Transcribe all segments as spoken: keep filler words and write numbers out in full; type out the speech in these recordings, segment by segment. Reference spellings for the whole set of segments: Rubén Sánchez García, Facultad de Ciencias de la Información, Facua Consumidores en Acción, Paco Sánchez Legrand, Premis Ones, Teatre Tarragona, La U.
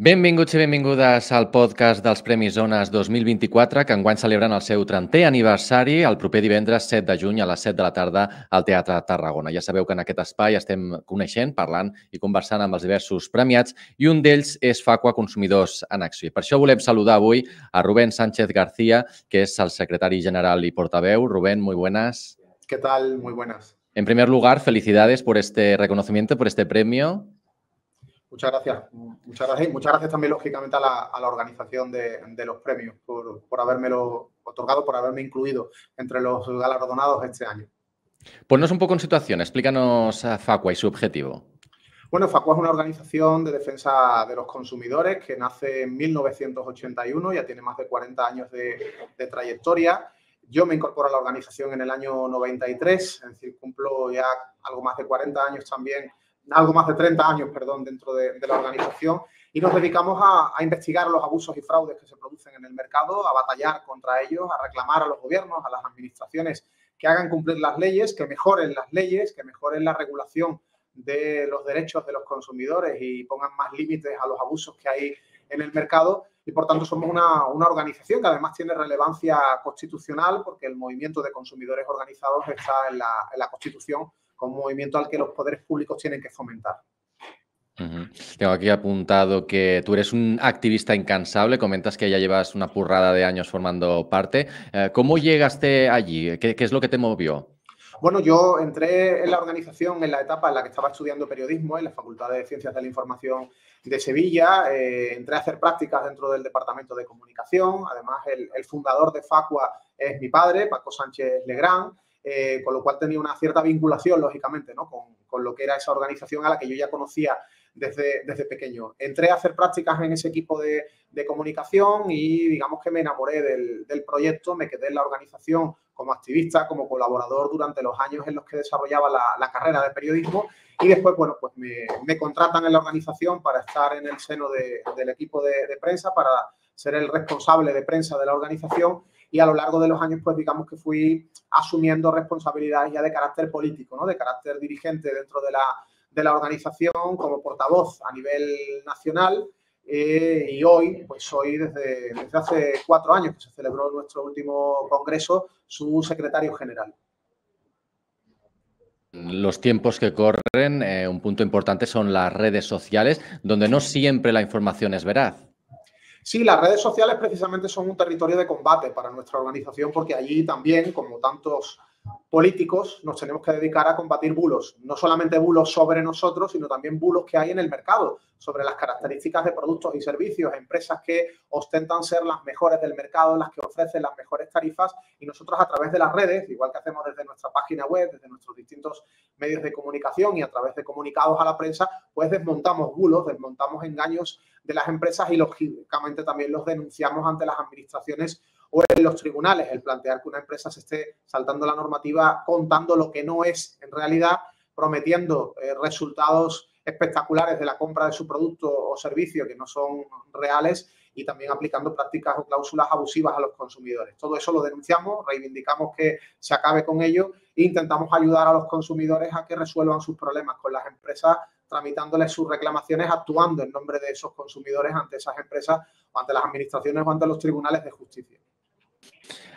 Benvinguts i benvingudes al podcast dels Premis Ones dos mil vint-i-quatre, que enguany celebren el seu trentè aniversari el proper divendres set de juny a les set de la tarda al Teatre Tarragona. Ja sabeu que en aquest espai estem coneixent, parlant i conversant amb els diversos premiats i un d'ells és Facua Consumidors en Acció. I per això volem saludar avui a Rubén Sánchez García, que és el secretari general i portaveu. Rubén, muy buenas. ¿Qué tal? Muy buenas. En primer lugar, felicidades por este reconocimiento, por este premio. Muchas gracias. Muchas gracias y muchas gracias también, lógicamente, a la, a la organización de, de los premios por, por habérmelo otorgado, por haberme incluido entre los galardonados este año. Ponnos un poco en situación. Explícanos a Facua y su objetivo. Bueno, Facua es una organización de defensa de los consumidores que nace en mil novecientos ochenta y uno, ya tiene más de cuarenta años de, de trayectoria. Yo me incorporo a la organización en el año noventa y tres, es decir, cumplo ya algo más de cuarenta años también, algo más de treinta años, perdón, dentro de, de la organización, y nos dedicamos a, a investigar los abusos y fraudes que se producen en el mercado, a batallar contra ellos, a reclamar a los gobiernos, a las administraciones que hagan cumplir las leyes, que mejoren las leyes, que mejoren la regulación de los derechos de los consumidores y pongan más límites a los abusos que hay en el mercado. Y, por tanto, somos una, una organización que además tiene relevancia constitucional porque el movimiento de consumidores organizados está en la, en la Constitución, con movimiento al que los poderes públicos tienen que fomentar. Uh-huh. Tengo aquí apuntado que tú eres un activista incansable, comentas que ya llevas una purrada de años formando parte. ¿Cómo llegaste allí? ¿Qué, qué es lo que te movió? Bueno, yo entré en la organización en la etapa en la que estaba estudiando periodismo en la Facultad de Ciencias de la Información de Sevilla. Eh, entré a hacer prácticas dentro del Departamento de Comunicación. Además, el, el fundador de Facua es mi padre, Paco Sánchez Legrand. Eh, con lo cual tenía una cierta vinculación, lógicamente, ¿no? con, con lo que era esa organización a la que yo ya conocía desde, desde pequeño. Entré a hacer prácticas en ese equipo de, de comunicación y digamos que me enamoré del, del proyecto, me quedé en la organización como activista, como colaborador durante los años en los que desarrollaba la, la carrera de periodismo y después, bueno, pues me, me contratan en la organización para estar en el seno de, del equipo de, de prensa, para ser el responsable de prensa de la organización. Y a lo largo de los años, pues digamos que fui asumiendo responsabilidades ya de carácter político, ¿no? De carácter dirigente dentro de la, de la organización, como portavoz a nivel nacional. Eh, y hoy, pues soy desde, desde hace cuatro años que se celebró nuestro último congreso, su secretario general. Los tiempos que corren, eh, un punto importante son las redes sociales, donde no siempre la información es veraz. Sí, las redes sociales precisamente son un territorio de combate para nuestra organización porque allí también, como tantos políticos, nos tenemos que dedicar a combatir bulos. No solamente bulos sobre nosotros, sino también bulos que hay en el mercado, sobre las características de productos y servicios, empresas que ostentan ser las mejores del mercado, las que ofrecen las mejores tarifas. Y nosotros a través de las redes, igual que hacemos desde nuestra página web, desde nuestros distintos medios de comunicación y a través de comunicados a la prensa, pues desmontamos bulos, desmontamos engaños de las empresas y lógicamente también los denunciamos ante las administraciones o en los tribunales. El plantear que una empresa se esté saltando la normativa, contando lo que no es en realidad, prometiendo eh, resultados espectaculares de la compra de su producto o servicio que no son reales y también aplicando prácticas o cláusulas abusivas a los consumidores. Todo eso lo denunciamos, reivindicamos que se acabe con ello e intentamos ayudar a los consumidores a que resuelvan sus problemas con las empresas, tramitándoles sus reclamaciones, actuando en nombre de esos consumidores ante esas empresas, ante las administraciones o ante los tribunales de justicia.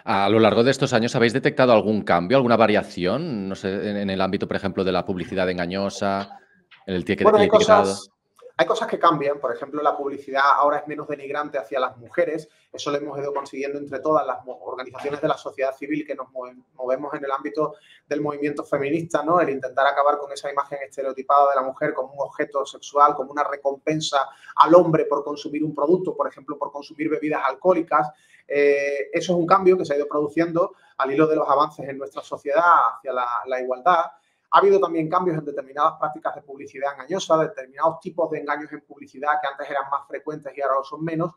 A lo largo de estos años, ¿habéis detectado algún cambio, alguna variación? No sé, en el ámbito, por ejemplo, de la publicidad engañosa, en el etiquetado. Bueno, hay cosas, hay cosas que cambian. Por ejemplo, la publicidad ahora es menos denigrante hacia las mujeres. Eso lo hemos ido consiguiendo entre todas las organizaciones de la sociedad civil que nos movemos en el ámbito del movimiento feminista, ¿no? El intentar acabar con esa imagen estereotipada de la mujer como un objeto sexual, como una recompensa al hombre por consumir un producto, por ejemplo, por consumir bebidas alcohólicas. Eh, eso es un cambio que se ha ido produciendo al hilo de los avances en nuestra sociedad hacia la, la igualdad. Ha habido también cambios en determinadas prácticas de publicidad engañosa, determinados tipos de engaños en publicidad que antes eran más frecuentes y ahora lo son menos,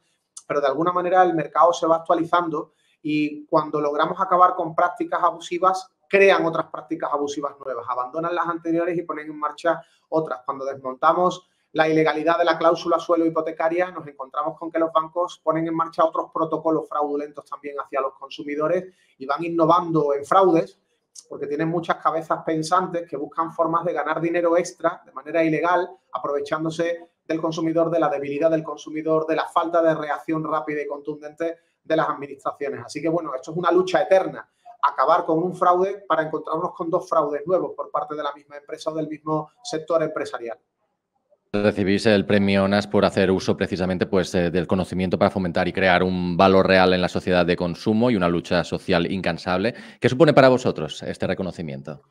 pero de alguna manera el mercado se va actualizando y cuando logramos acabar con prácticas abusivas, crean otras prácticas abusivas nuevas, abandonan las anteriores y ponen en marcha otras. Cuando desmontamos la ilegalidad de la cláusula suelo hipotecaria, nos encontramos con que los bancos ponen en marcha otros protocolos fraudulentos también hacia los consumidores y van innovando en fraudes, porque tienen muchas cabezas pensantes que buscan formas de ganar dinero extra de manera ilegal, aprovechándose del consumidor, de la debilidad del consumidor, de la falta de reacción rápida y contundente de las administraciones. Así que, bueno, esto es una lucha eterna. Acabar con un fraude para encontrarnos con dos fraudes nuevos por parte de la misma empresa o del mismo sector empresarial. Recibís el premio ONAS por hacer uso precisamente pues, eh, del conocimiento para fomentar y crear un valor real en la sociedad de consumo y una lucha social incansable. ¿Qué supone para vosotros este reconocimiento?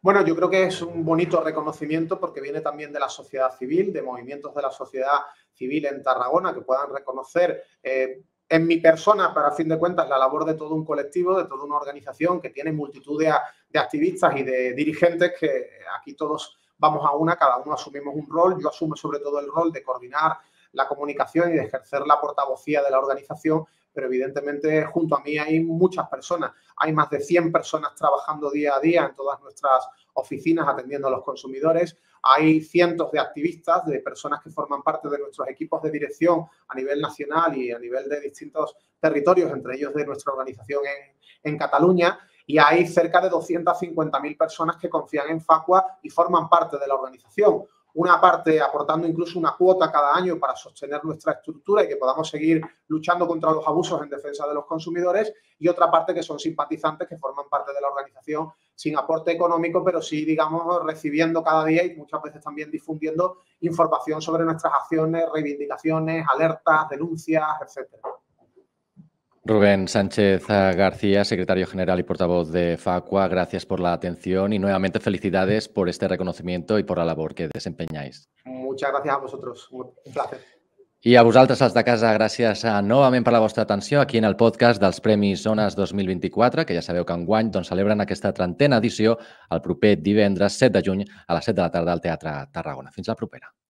Bueno, yo creo que es un bonito reconocimiento porque viene también de la sociedad civil, de movimientos de la sociedad civil en Tarragona que puedan reconocer eh, en mi persona, para fin de cuentas, la labor de todo un colectivo, de toda una organización que tiene multitud de, de activistas y de dirigentes que aquí todos vamos a una, cada uno asumimos un rol. Yo asumo sobre todo el rol de coordinar la comunicación y de ejercer la portavocía de la organización, pero evidentemente junto a mí hay muchas personas. Hay más de cien personas trabajando día a día en todas nuestras oficinas atendiendo a los consumidores. Hay cientos de activistas, de personas que forman parte de nuestros equipos de dirección a nivel nacional y a nivel de distintos territorios, entre ellos de nuestra organización en, en Cataluña. Y hay cerca de doscientas cincuenta mil personas que confían en Facua y forman parte de la organización. Una parte aportando incluso una cuota cada año para sostener nuestra estructura y que podamos seguir luchando contra los abusos en defensa de los consumidores, y otra parte que son simpatizantes que forman parte de la organización sin aporte económico, pero sí, digamos, recibiendo cada día y muchas veces también difundiendo información sobre nuestras acciones, reivindicaciones, alertas, denuncias, etcétera. Rubén Sánchez García, secretario general y portavoz de Facua, gracias por la atención y nuevamente felicidades por este reconocimiento y por la labor que desempeñáis. Muchas gracias a vosotros, un placer. I a vosaltres, els de casa, gràcies novament per la vostra atenció aquí en el podcast dels Premis Ones dos mil vint-i-quatre, que ja sabeu que enguany doncs, celebren aquesta trentena edició el proper divendres set de juny a les set de la tarda al Teatre Tarragona. Fins la propera.